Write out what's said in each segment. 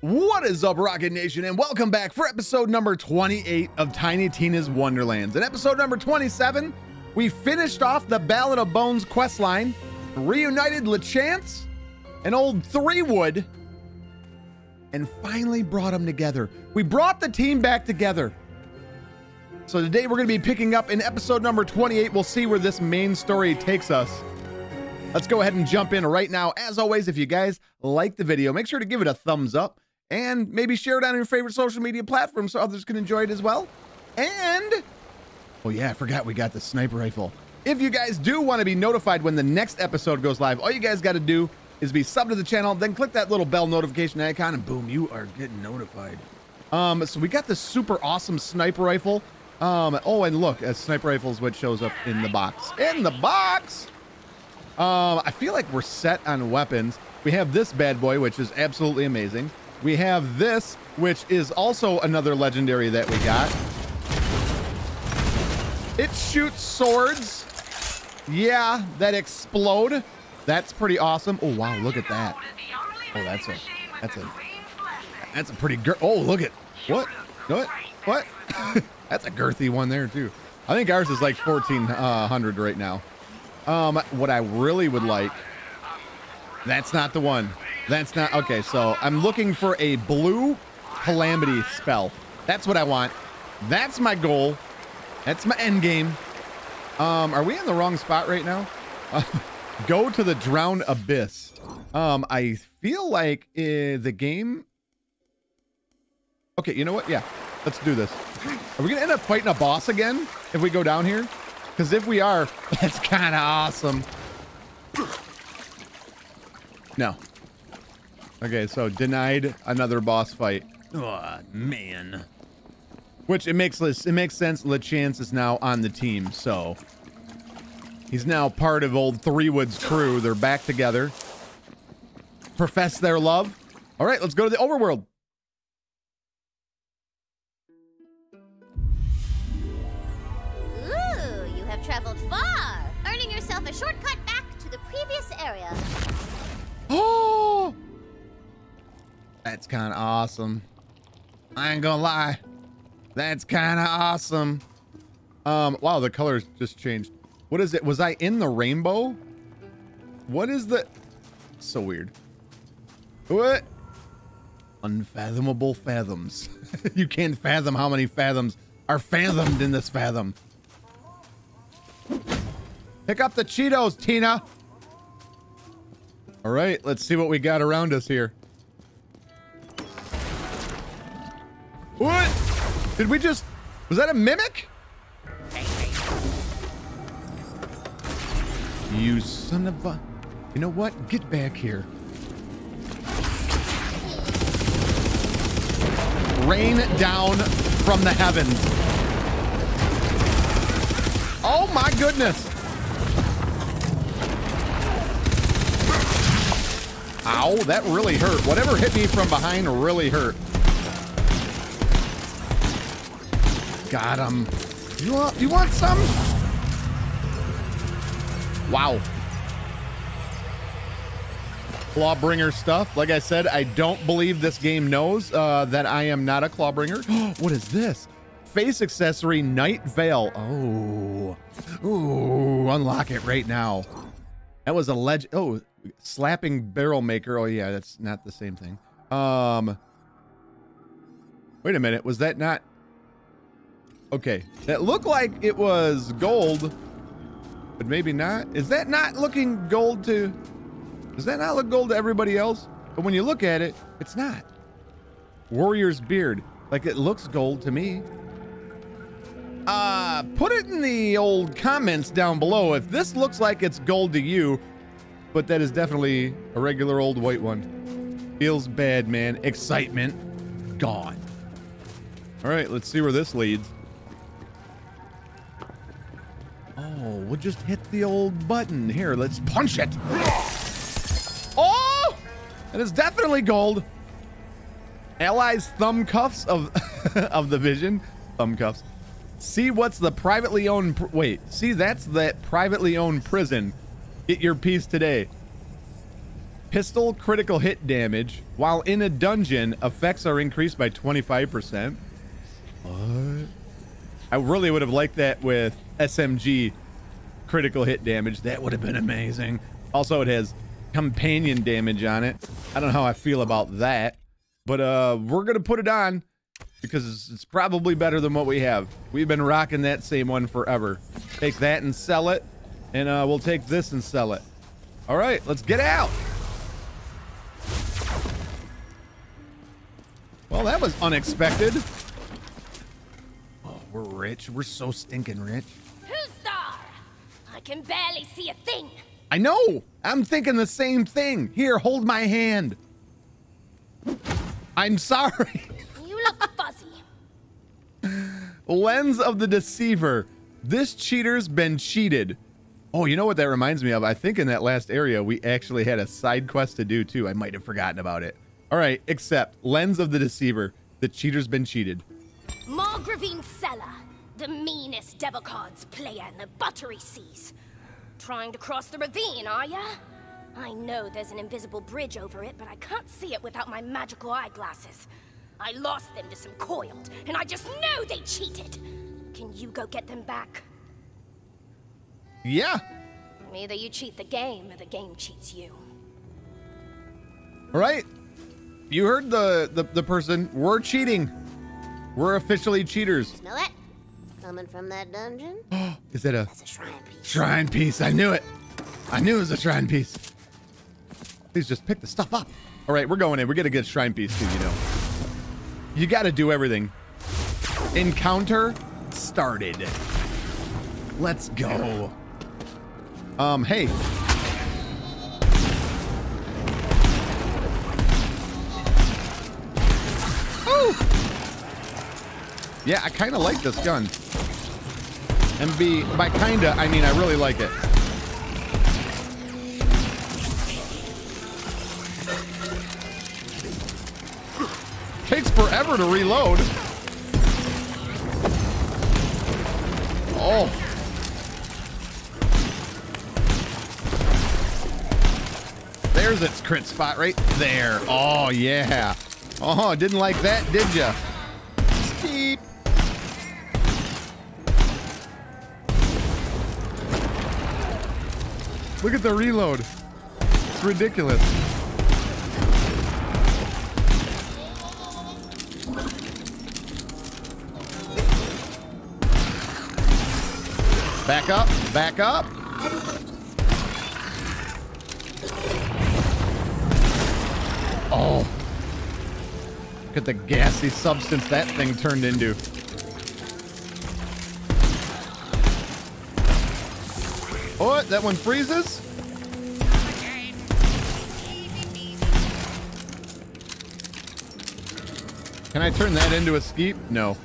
What is up, Rocket Nation, and welcome back for episode number 28 of Tiny Tina's Wonderlands. In episode number 27, we finished off the Ballad of Bones questline, reunited Lachance and old Threewood, and finally brought them together. We brought the team back together. So today we're going to be picking up in episode number 28. We'll see where this main story takes us. Let's go ahead and jump in right now. As always, if you guys like the video, make sure to give it a thumbs up. And maybe share it on your favorite social media platform so others can enjoy it as well. And, oh yeah, I forgot we got the sniper rifle. If you guys do want to be notified when the next episode goes live, all you guys got to do is be subbed to the channel, then click that little bell notification icon, and boom, you are getting notified. So we got this super awesome sniper rifle. Oh, and look, a sniper rifle is what shows up in the box. In the box! I feel like we're set on weapons. We have this bad boy, which is absolutely amazing. We have this, which is also another legendary that we got. It shoots swords. Yeah, that explode. That's pretty awesome. Oh, wow, look at that. Oh, that's a pretty girth. Oh, look at, what? That's a girthy one there too. I think ours is like 1400 right now. What I really would like, that's not the one. That's not, okay, so I'm looking for a blue calamity spell. That's what I want. That's my goal. That's my end game. Are we in the wrong spot right now? Go to the Drowned Abyss. I feel like the game... Okay, you know what? Yeah, let's do this. Are we gonna end up fighting a boss again if we go down here? Because if we are, that's kind of awesome. No. Okay, so denied another boss fight. Oh, man. Which it makes sense. Lachance is now on the team, so he's now part of old Threewood's crew. They're back together. Profess their love. All right, let's go to the overworld. Ooh, you have traveled far, earning yourself a shortcut back to the previous area. Oh! That's kind of awesome. I ain't gonna lie. That's kind of awesome. Wow, the colors just changed. What is it? Was I in the rainbow? What is the... So weird. What? Unfathomable fathoms. You can't fathom how many fathoms are fathomed in this fathom. Pick up the Cheetos, Tina. All right, let's see what we got around us here. What? Did we just... Was that a mimic? You son of a... You know what? Get back here. Rain down from the heavens. Oh my goodness. Ow, that really hurt. Whatever hit me from behind really hurt. Got him. You want some? Wow. Clawbringer stuff. Like I said, I don't believe this game knows that I am not a Clawbringer. What is this? Face accessory, Night Veil. Oh. Ooh, unlock it right now. That was a legend. Oh, slapping barrel maker. Oh, yeah, that's not the same thing. Wait a minute. Was that not... Okay, that looked like it was gold, but maybe not. Is that not looking gold to... Does that not look gold to everybody else? But when you look at it, it's not. Warrior's beard. Like, it looks gold to me. Put it in the old comments down below if this looks like it's gold to you, but that is definitely a regular old white one. Feels bad, man. Excitement gone. All right, let's see where this leads. Oh, we'll just hit the old button. Here, let's punch it. Oh! That is definitely gold. Allies thumb cuffs of, of the vision. Thumb cuffs. See what's the privately owned... Wait, see, that's that privately owned prison. Get your piece today. Pistol critical hit damage while in a dungeon. Effects are increased by 25%. What? I really would have liked that with SMG critical hit damage. That would have been amazing. Also, it has companion damage on it. I don't know how I feel about that, but we're going to put it on because it's probably better than what we have. We've been rocking that same one forever. Take that and sell it, and we'll take this and sell it. All right, let's get out. Well, that was unexpected. Oh, we're rich. We're so stinking rich. Who's there? I can barely see a thing. I know. I'm thinking the same thing. Here, hold my hand. I'm sorry. You look fuzzy. Lens of the Deceiver. This cheater's been cheated. Oh, you know what that reminds me of? I think in that last area, we actually had a side quest to do, too. I might have forgotten about it. All right, except Lens of the Deceiver. The cheater's been cheated. Margravine's Cellar, the meanest devil cards player in the buttery seas. Trying to cross the ravine, are ya? I know there's an invisible bridge over it, but I can't see it without my magical eyeglasses. I lost them to some coiled, and I just know they cheated. Can you go get them back? Yeah. Either you cheat the game or the game cheats you. All right. You heard the person. We're cheating. We're officially cheaters. Smell it? Coming from that dungeon? Is it that's a shrine piece? Shrine piece. I knew it. I knew it was a shrine piece. Please just pick the stuff up. All right, we're going in. We're gonna get a shrine piece too, you know. You gotta do everything. Encounter started. Let's go. Hey. Yeah, I kind of like this gun. MB, by kinda, I mean I really like it. Takes forever to reload. Oh. There's its crit spot right there. Oh, yeah. Oh, didn't like that, did ya? Look at the reload. It's ridiculous. Back up, back up. Oh. Look at the gassy substance that thing turned into. Oh, that one freezes. Can I turn that into a skeep? No.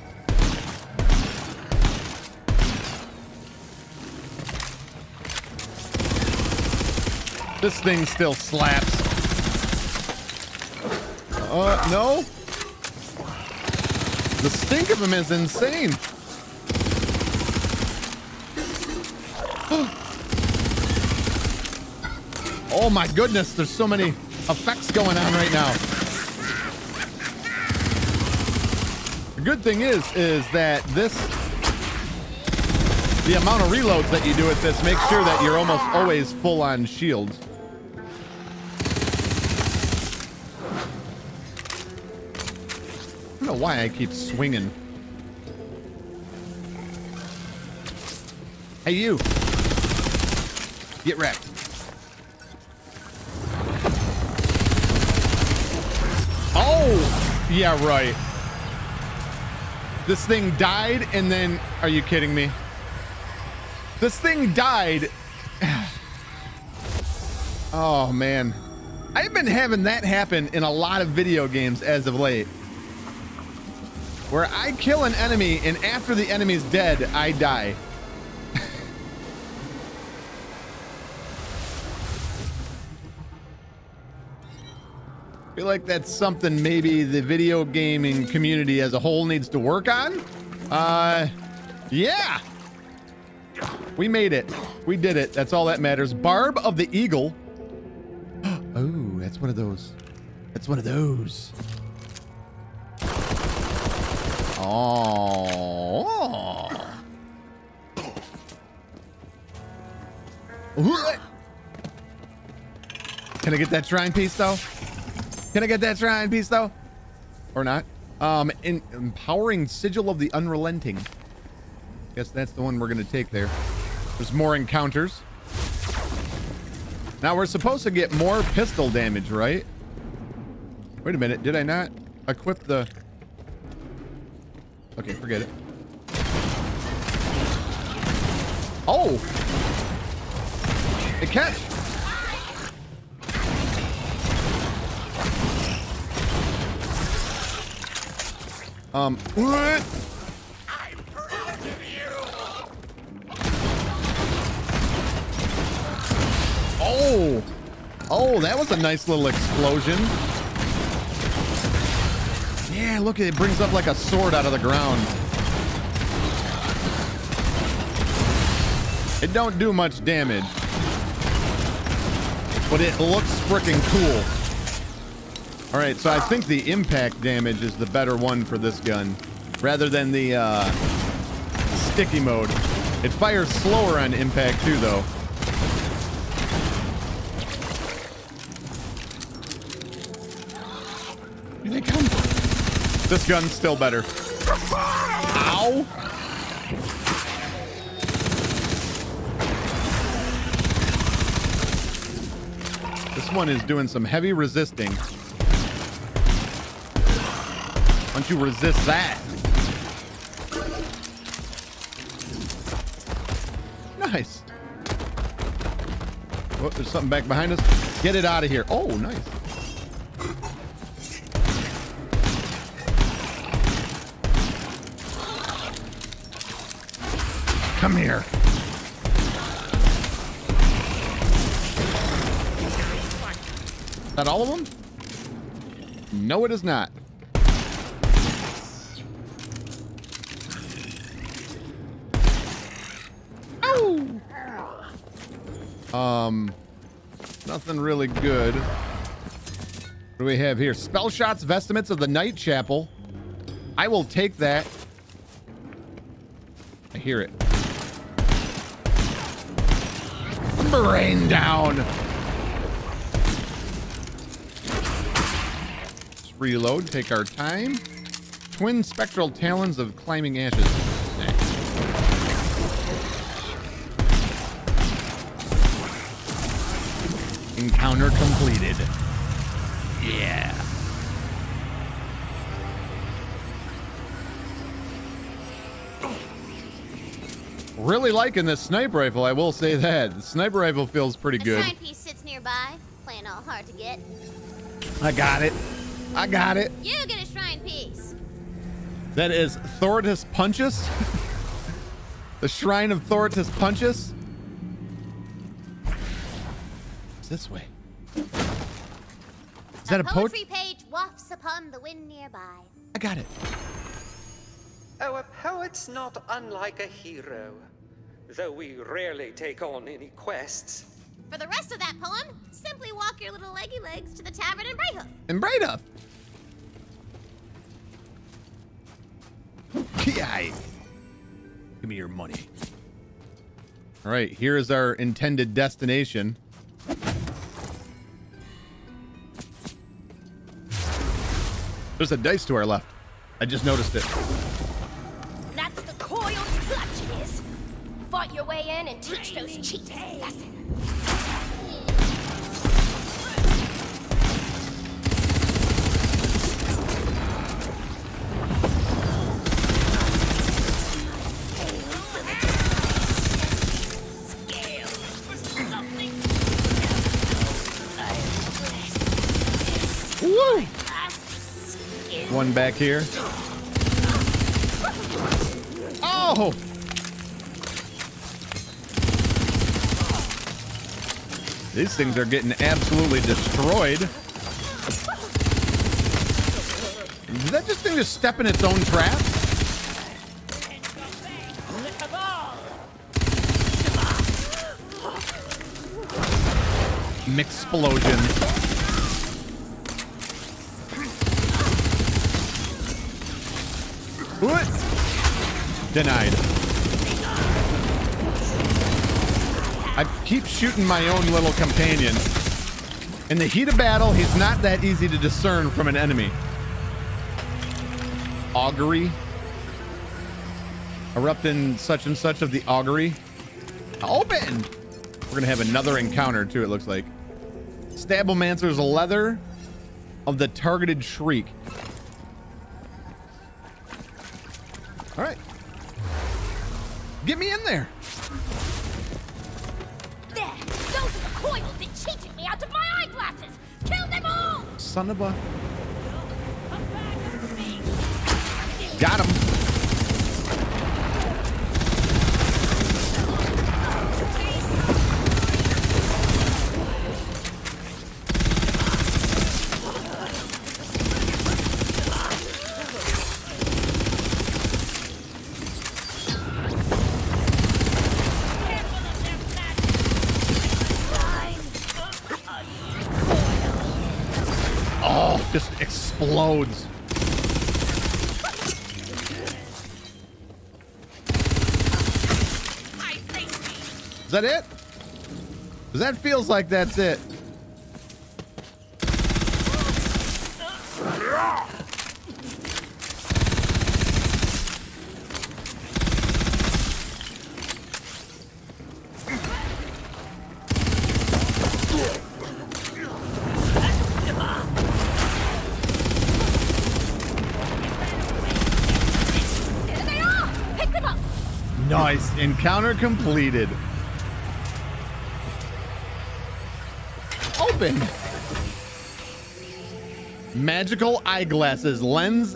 This thing still slaps. No. The stink of him is insane. Oh my goodness, there's so many effects going on right now. The good thing is that the amount of reloads that you do with this makes sure that you're almost always full on shields. I don't know why I keep swinging. Hey, you. Get wrecked. Oh, yeah, right. This thing died and then... Are you kidding me? This thing died. Oh, man. I've been having that happen in a lot of video games as of late. Where I kill an enemy and after the enemy's dead, I die. I feel like that's something maybe the video gaming community as a whole needs to work on. Yeah. We made it. We did it. That's all that matters. Barb of the Eagle. Oh, It's one of those. It's one of those. Oh. Can I get that shrine piece though? Can I get that shrine piece though? Or not? Empowering Sigil of the Unrelenting. Guess that's the one we're gonna take there. There's more encounters. Now we're supposed to get more pistol damage, right? Wait a minute, did I not equip the... Okay, forget it. Oh! The catch! What? I'm proud of you. Oh! Oh, that was a nice little explosion. Yeah, look, it brings up like a sword out of the ground. It don't do much damage, but it looks freaking cool. All right, so I think the impact damage is the better one for this gun, rather than the sticky mode. It fires slower on impact too, though. Here they come. This gun's still better. Ow! This one is doing some heavy resisting. Why don't you resist that? Nice. Oh, there's something back behind us. Get it out of here. Oh, nice. Come here. Is that all of them? No, it is not. Ow! Nothing really good. What do we have here? Spell shots, vestments of the Night Chapel. I will take that. I hear it. Rain down. Let's reload, take our time. Twin spectral talons of climbing ashes. Nice. Encounter completed. Yeah. Really liking this sniper rifle, I will say that. The sniper rifle feels pretty good. A side piece sits nearby, playing all hard to get. I got it. I got it. You get a shrine piece. That is Thortus Punchus. The shrine of Thortus Punchus. It's this way. Is that a poetry page wafts upon the wind nearby. I got it. Oh, a poet's not unlike a hero. Though we rarely take on any quests. For the rest of that poem, simply walk your little leggy legs to the tavern in Brighthoof. In Brighthoof. Give me your money. All right, here is our intended destination. There's a dice to our left. I just noticed it. That's the coiled clutch it is. Fight your way in and teach those cheaters a lesson. One back here. Oh! These things are getting absolutely destroyed. Did that just thing just step in its own trap? Mixplosion. Denied. I keep shooting my own little companion. In the heat of battle, he's not that easy to discern from an enemy. Augury. Erupt in such and such of the augury. Open! We're gonna have another encounter too, it looks like. Stablemancer's leather of the targeted shriek. All right. Get me in there. There, those are the coils that cheated me out of my eyeglasses. Kill them all! Son of a... Got him. Oh, just explodes. Is that it? Because that feels like that's it. There they are! Pick them up! Nice. Encounter completed. Magical eyeglasses, lens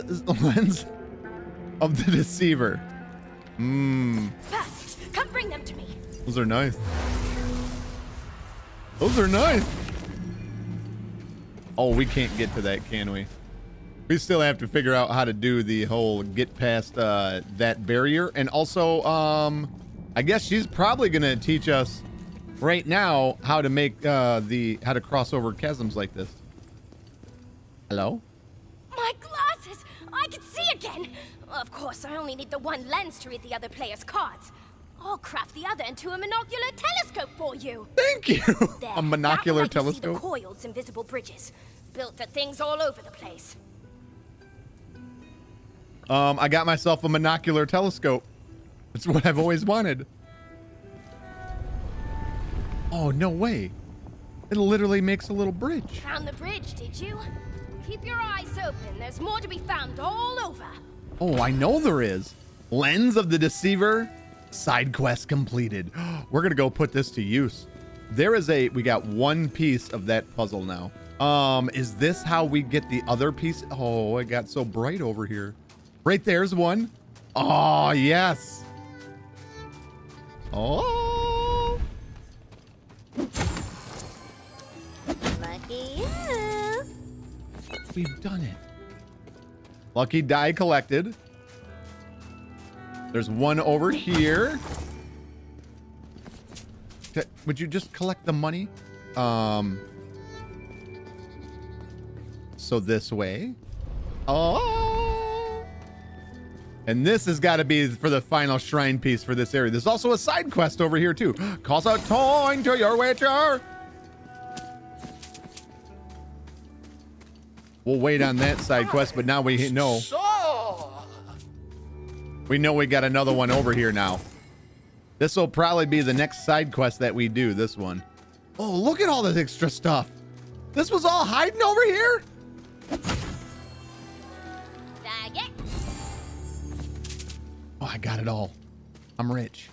of the deceiver. Perfect. Come bring them to me. Those are nice. Those are nice. Oh, we can't get to that, can we? We still have to figure out how to do the whole get past that barrier, and also, I guess she's probably gonna teach us right now how to make how to cross over chasms like this. Hello? My glasses! I can see again! Of course, I only need the one lens to read the other player's cards. I'll craft the other into a monocular telescope for you. Thank you! There, a monocular telescope? See the coiled invisible bridges. Built for things all over the place. I got myself a monocular telescope. It's what I've always wanted. Oh, no way. It literally makes a little bridge. Found the bridge, did you? Keep your eyes open. There's more to be found all over. Oh, I know there is. Lens of the Deceiver. Side quest completed. We're going to go put this to use. There is we got one piece of that puzzle now. Is this how we get the other piece? Oh, it got so bright over here. Right there's one. Oh, yes. Oh. Lucky you. We've done it. Lucky die collected. There's one over here. Would you just collect the money? So this way. Oh. And this has got to be for the final shrine piece for this area. There's also a side quest over here too. Calls out Toyn to your Witcher. We'll wait on that side quest, but now we know. We know we got another one over here now. This will probably be the next side quest that we do, this one. Oh, look at all this extra stuff. This was all hiding over here? Oh, I got it all. I'm rich.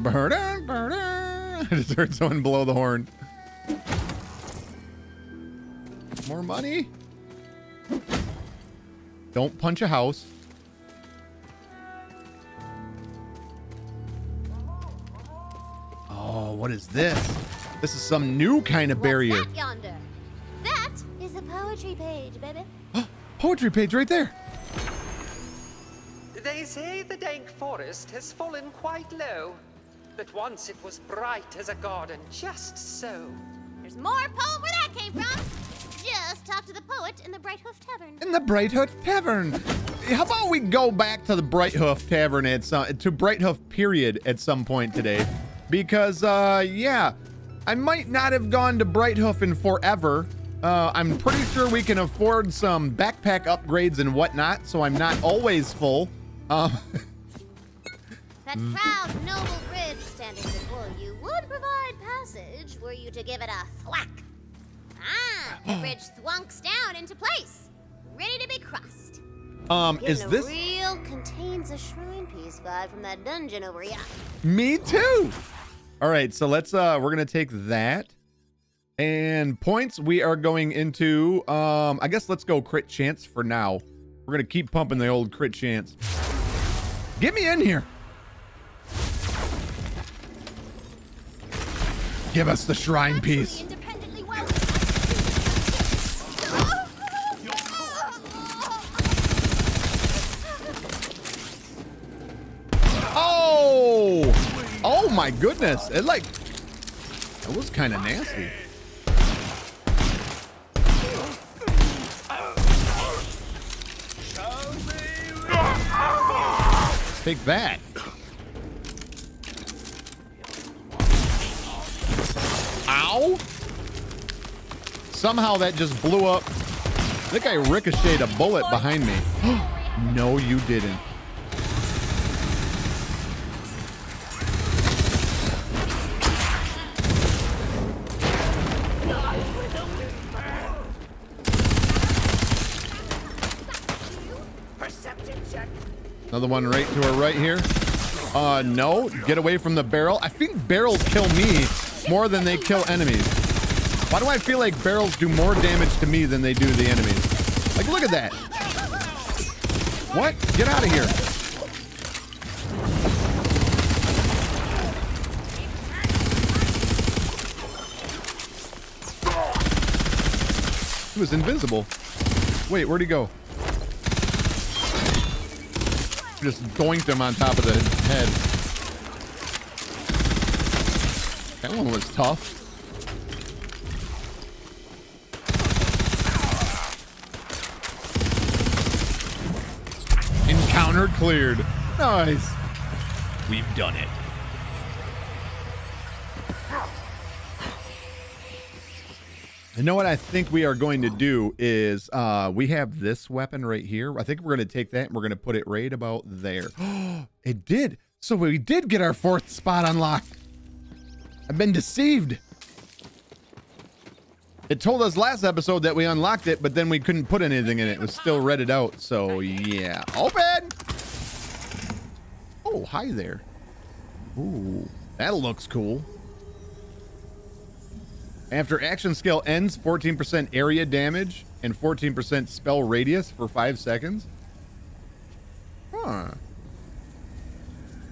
Burden, burden. I just heard someone blow the horn. More money. Don't punch a house. Oh, what is this? This is some new kind of barrier. What's that yonder? That is a poetry page, baby. Poetry page right there. They say the dank forest has fallen quite low, but once it was bright as a garden, just so. There's more pole where that came from. just talked to the poet in the Brighthoof Tavern. In the Brighthoof Tavern. How about we go back to the Brighthoof Tavern at some, to Brighthoof period at some point today? Because, yeah, I might not have gone to Brighthoof in forever. I'm pretty sure we can afford some backpack upgrades and whatnot, so I'm not always full. That proud noble bridge standing before you would provide passage were you to give it a thwack. Ah, the bridge thwunks down into place, ready to be crossed. Is this real contains a shrine piece vibe from that dungeon over here? Me too. All right, so let's. We're gonna take that. And points we are going into, I guess let's go crit chance for now. We're gonna keep pumping the old crit chance. Get me in here. Give us the shrine piece. Oh! Oh my goodness. It like, that was kind of nasty. Take that. Ow. Somehow that just blew up. I think I ricocheted a bullet behind me. No, you didn't. Another one right to her right here. No, get away from the barrel. I think barrels kill me more than they kill enemies. Why do I feel like barrels do more damage to me than they do the enemies? Like, look at that. What? Get out of here. He was invisible. Wait, where'd he go? Just doinked him on top of the head. That one was tough. Encounter cleared. Nice. We've done it. You know what I think we are going to do is we have this weapon right here. I think we're going to take that and we're going to put it right about there. It did. So we did get our fourth spot unlocked. I've been deceived. It told us last episode that we unlocked it, but then we couldn't put anything in it. It was still redded out. So yeah. Open. Oh, hi there. Ooh, that looks cool. After action skill ends, 14% area damage and 14% spell radius for 5 seconds. Huh.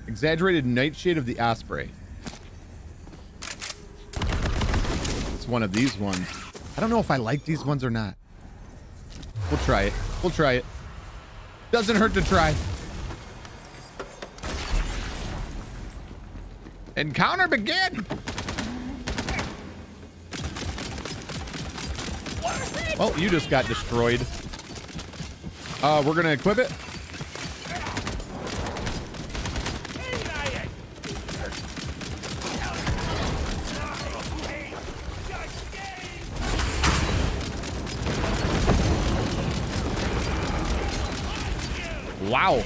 Exaggerated Nightshade of the Osprey. It's one of these ones. I don't know if I like these ones or not. We'll try it. We'll try it. Doesn't hurt to try. Encounter begin! Well, you just got destroyed. We're gonna equip it. Wow.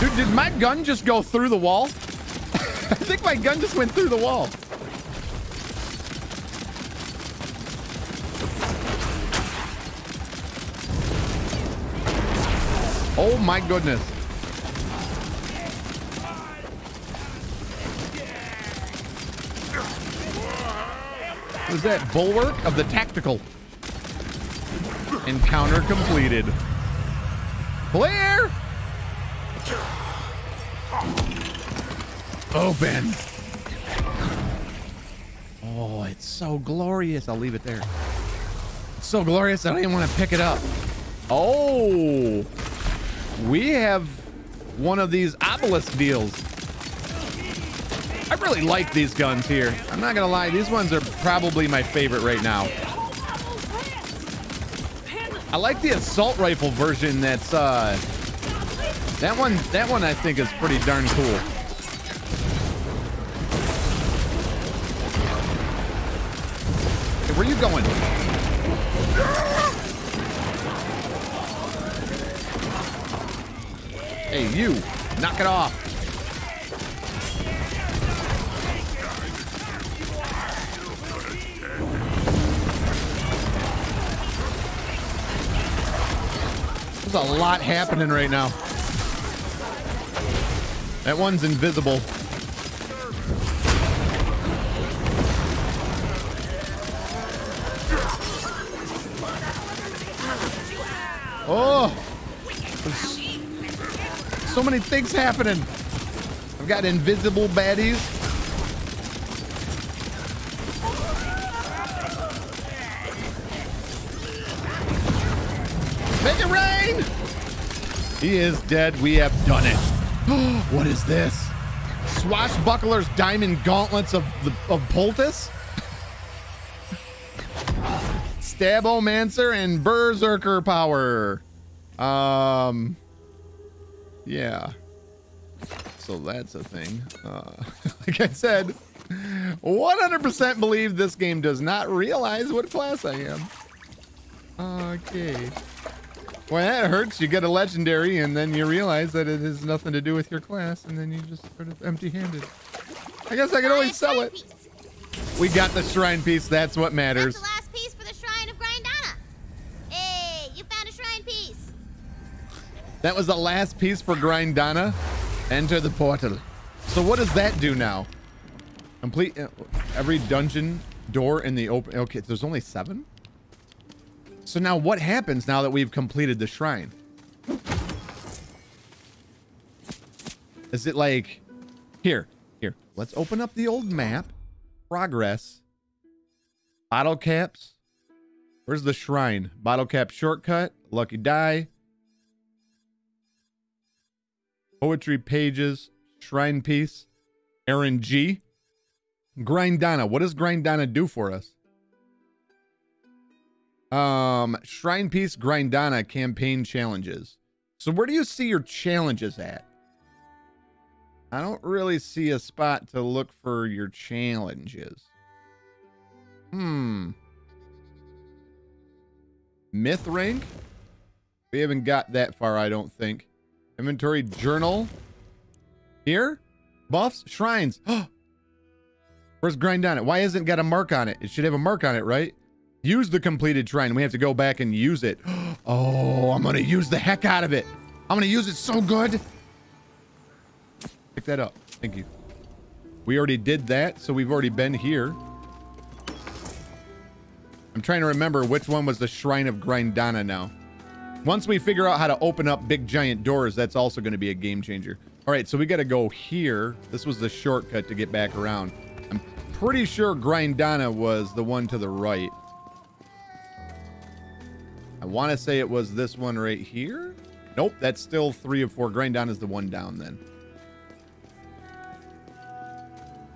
Dude, did my gun just go through the wall? I think my gun just went through the wall. Oh my goodness. Was that Bulwark of the Tactical? Encounter completed. Clear! Open. Oh, it's so glorious. I'll leave it there. It's so glorious I don't even want to pick it up. Oh, we have one of these obelisk deals. I really like these guns here. I'm not gonna lie, these ones are probably my favorite right now. I like the assault rifle version. That's that one I think is pretty darn cool. Where are you going? Hey, you! Knock it off! There's a lot happening right now. That one's invisible. Oh, so many things happening. I've got invisible baddies. Make it rain. He is dead. We have done it. What is this? Swashbuckler's diamond gauntlets of Poltis? Stabomancer and Berserker power. Yeah. So that's a thing. Like I said, 100% believe this game does not realize what class I am. Okay. Well, that hurts. You get a legendary and then you realize that it has nothing to do with your class and then you just sort of empty-handed. I guess I could always sell it. We got the shrine piece. That's what matters. That was the last piece for Grindana. Enter the portal. So what does that do now? Complete every dungeon door in the open. Okay, there's only 7? So now what happens now that we've completed the shrine? Is it like, here, let's open up the old map. Progress. Bottle caps. Where's the shrine? Bottle cap shortcut. Lucky die. Poetry pages, shrine piece, Aaron G. Grindana. What does Grindana do for us? Shrine piece, Grindana, campaign challenges. So where do you see your challenges at? I don't really see a spot to look for your challenges. Myth rank? We haven't got that far, I don't think. Inventory journal. Here? Buffs? Shrines. Where's Grindana? Why hasn't it got a mark on it? It should have a mark on it, right? Use the completed shrine. We have to go back and use it. Oh, I'm going to use the heck out of it. I'm going to use it so good. Pick that up. Thank you. We already did that, so we've already been here. I'm trying to remember which one was the Shrine of Grindana now. Once we figure out how to open up big giant doors, that's also going to be a game changer. All right, so we got to go here. This was the shortcut to get back around. I'm pretty sure Grindana was the one to the right. I want to say it was this one right here. Nope, that's still 3 of 4. Grindana is the one down then.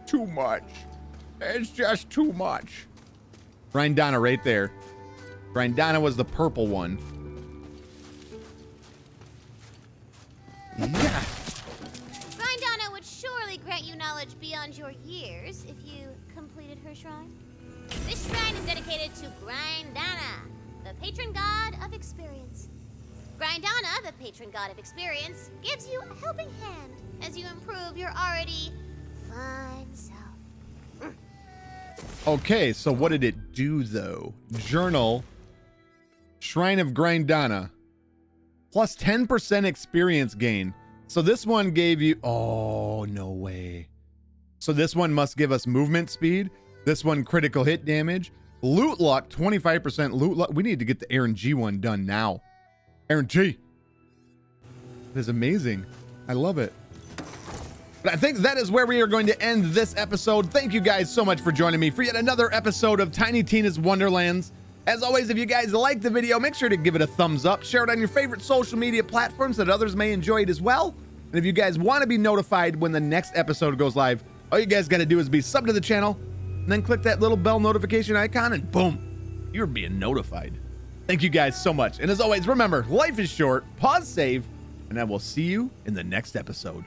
Too much. It's just too much. Grindana right there. Grindana was the purple one. Yeah. Grindana would surely grant you knowledge beyond your years if you completed her shrine. This shrine is dedicated to Grindana, the patron god of experience. Grindana, the patron god of experience, gives you a helping hand as you improve your already fine self. Okay, so what did it do though? Journal, Shrine of Grindana. Plus 10% experience gain. So this one gave you... Oh, no way. So this one must give us movement speed. This one, critical hit damage. Loot luck, 25% loot luck. We need to get the Aaron G one done now. Aaron G. That is amazing. I love it. But I think that is where we are going to end this episode. Thank you guys so much for joining me for yet another episode of Tiny Tina's Wonderlands. As always, if you guys like the video, make sure to give it a thumbs up. Share it on your favorite social media platforms so that others may enjoy it as well. And if you guys want to be notified when the next episode goes live, All you guys got to do is be sub to the channel and then click that little bell notification icon and boom, you're being notified. Thank you guys so much. And as always, remember, life is short, pause, save, and I will see you in the next episode.